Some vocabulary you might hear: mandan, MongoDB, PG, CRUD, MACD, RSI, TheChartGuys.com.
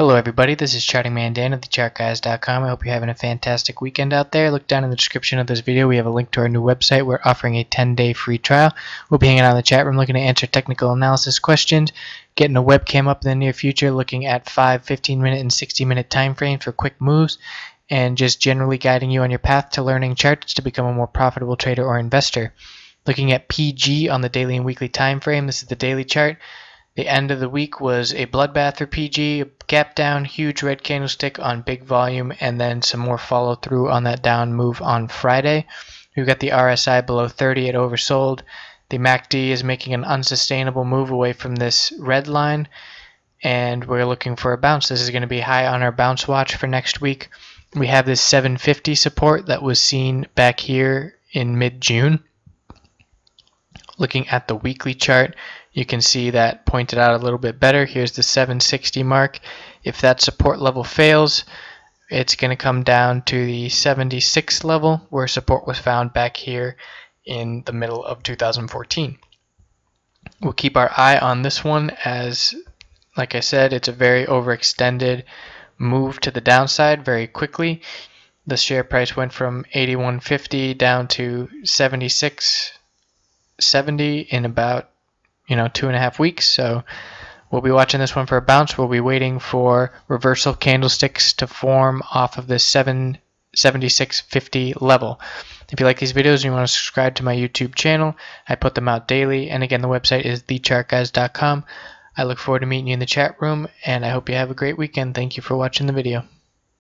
Hello everybody, this is Charting Man Dan of TheChartGuys.com. I hope you're having a fantastic weekend out there. Look down in the description of this video. We have a link to our new website. We're offering a 10-day free trial. We'll be hanging out in the chat room looking to answer technical analysis questions, getting a webcam up in the near future, looking at 5, 15-minute, and 60-minute time frames for quick moves, and just generally guiding you on your path to learning charts to become a more profitable trader or investor. Looking at PG on the daily and weekly time frame. This is the daily chart. The end of the week was a bloodbath for PG, a gap down, huge red candlestick on big volume, and then some more follow through on that down move on Friday. We've got the RSI below 30 at oversold. The MACD is making an unsustainable move away from this red line, and we're looking for a bounce. This is going to be high on our bounce watch for next week. We have this 750 support that was seen back here in mid-June. Looking at the weekly chart, you can see that pointed out a little bit better. Here's the 760 mark. If that support level fails, it's going to come down to the 76 level where support was found back here in the middle of 2014. We'll keep our eye on this one as, like I said, it's a very overextended move to the downside very quickly. The share price went from 81.50 down to 76.70 in about 2.5 weeks. So we'll be watching this one for a bounce. We'll be waiting for reversal candlesticks to form off of this 776.50 level. If you like these videos and you want to subscribe to my YouTube channel, I put them out daily, and again the website is thechartguys.com. I look forward to meeting you in the chat room, and I hope you have a great weekend. Thank you for watching the video.